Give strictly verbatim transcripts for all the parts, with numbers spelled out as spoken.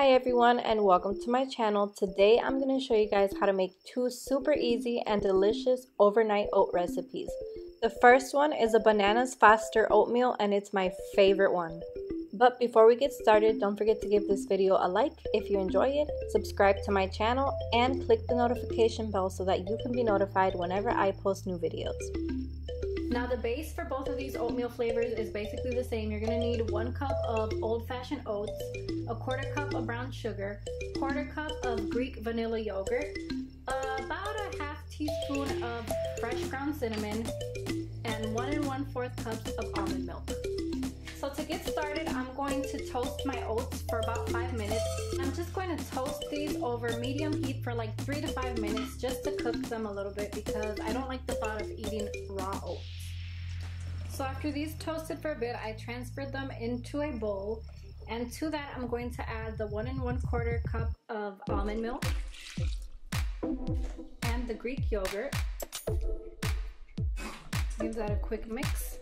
Hi everyone and welcome to my channel. Today I'm going to show you guys how to make two super easy and delicious overnight oat recipes. The first one is a Bananas Foster oatmeal and it's my favorite one. But before we get started, don't forget to give this video a like if you enjoy it, subscribe to my channel, and click the notification bell so that you can be notified whenever I post new videos. Now the base for both of these oatmeal flavors is basically the same. You're going to need one cup of old-fashioned oats, a quarter cup of brown sugar, quarter cup of Greek vanilla yogurt, about a half teaspoon of fresh ground cinnamon, and one and one-fourth cups of almond milk. So to get started, I'm going to toast my oats for about five minutes. I'm just going to toast these over medium heat for like three to five minutes just to cook them a little bit because I don't like the thought of eating raw oats. So after these toasted for a bit, I transferred them into a bowl, and to that I'm going to add the one and one quarter cup of almond milk and the Greek yogurt. Give that a quick mix.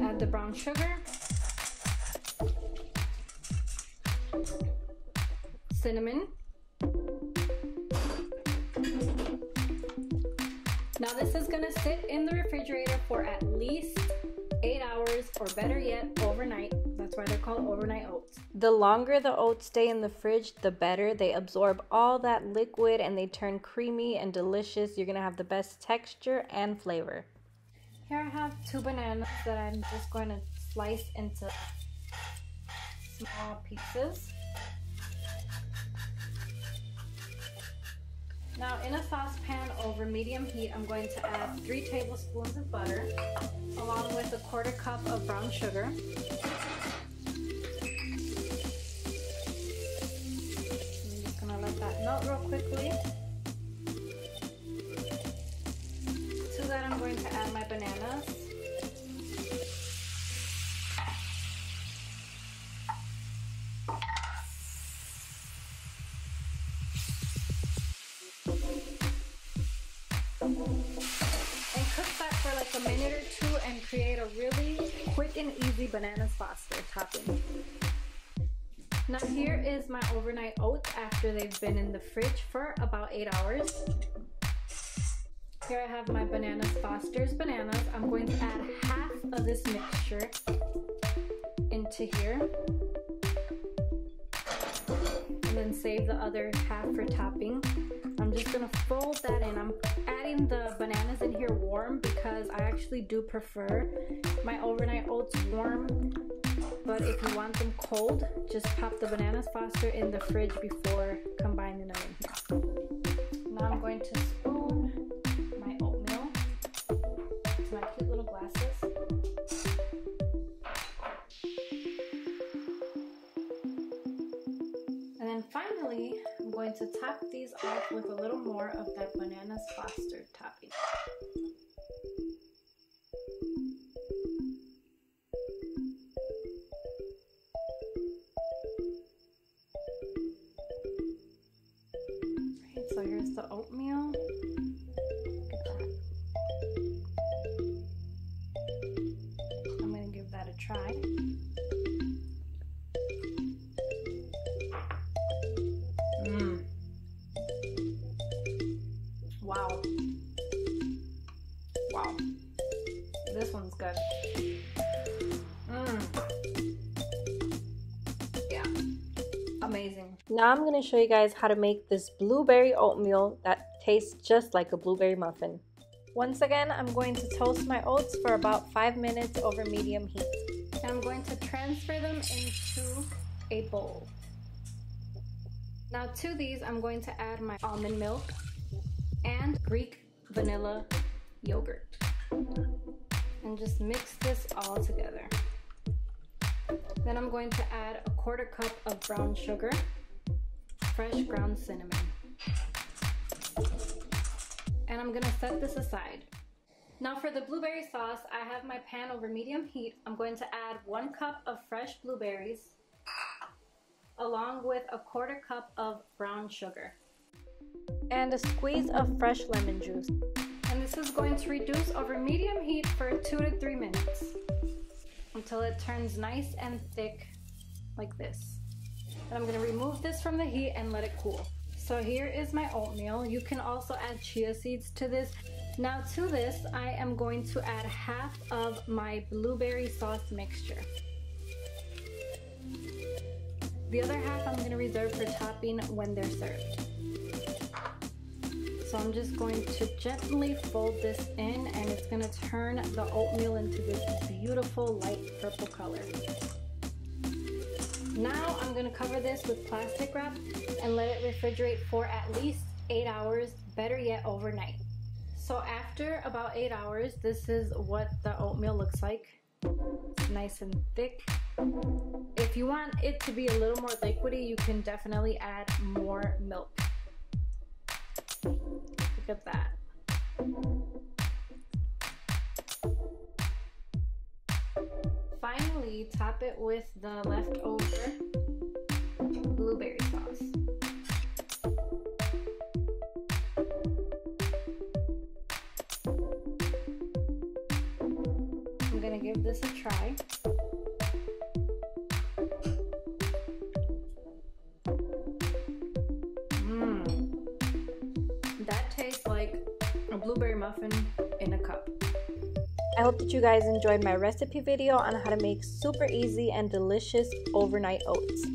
Add the brown sugar, cinnamon. Now this is going to sit in the refrigerator for at least eight hours or better yet overnight. That's why they're called overnight oats. The longer the oats stay in the fridge, the better. They absorb all that liquid and they turn creamy and delicious. You're going to have the best texture and flavor. Here I have two bananas that I'm just going to slice into small pieces. Now in a saucepan over medium heat, I'm going to add three tablespoons of butter along with a quarter cup of brown sugar. I'm just going to let that melt real quickly. That I'm going to add my bananas. And cook that for like a minute or two and create a really quick and easy Bananas Foster topping. Now here is my overnight oats after they've been in the fridge for about eight hours. Here I have my Bananas Foster's bananas. I'm going to add half of this mixture into here and then save the other half for topping. I'm just going to fold that in. I'm adding the bananas in here warm because I actually do prefer my overnight oats warm, but if you want them cold, just pop the Bananas Foster in the fridge before combining them in here. Now I'm going to spoon my cute little glasses. And then finally, I'm going to top these off with a little more of that Bananas Foster topping. Alright, so here's the oatmeal. Try. Mm. Wow. Wow. This one's good. Mm. Yeah. Amazing. Now I'm going to show you guys how to make this blueberry oatmeal that tastes just like a blueberry muffin. Once again, I'm going to toast my oats for about five minutes over medium heat. Now I'm going to transfer them into a bowl. Now to these, I'm going to add my almond milk and Greek vanilla yogurt. And just mix this all together. Then I'm going to add a quarter cup of brown sugar, fresh ground cinnamon. And I'm going to set this aside. Now for the blueberry sauce, I have my pan over medium heat. I'm going to add one cup of fresh blueberries along with a quarter cup of brown sugar and a squeeze of fresh lemon juice. And this is going to reduce over medium heat for two to three minutes until it turns nice and thick like this. And I'm gonna remove this from the heat and let it cool. So here is my oatmeal. You can also add chia seeds to this. Now to this, I am going to add half of my blueberry sauce mixture. The other half I'm gonna reserve for topping when they're served. So I'm just going to gently fold this in, and it's gonna turn the oatmeal into this beautiful light purple color. Now I'm gonna cover this with plastic wrap and let it refrigerate for at least eight hours, better yet overnight. So after about eight hours, this is what the oatmeal looks like. It's nice and thick. If you want it to be a little more liquidy, you can definitely add more milk. Look at that. Finally, top it with the leftover blueberry sauce. I'm gonna give this a try. Blueberry muffin in a cup. I hope that you guys enjoyed my recipe video on how to make super easy and delicious overnight oats.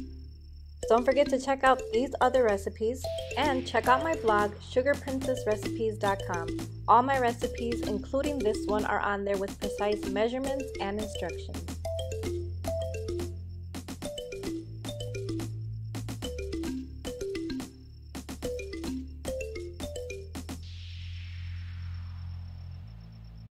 Don't forget to check out these other recipes and check out my blog sugar princess recipes dot com. All my recipes, including this one, are on there with precise measurements and instructions.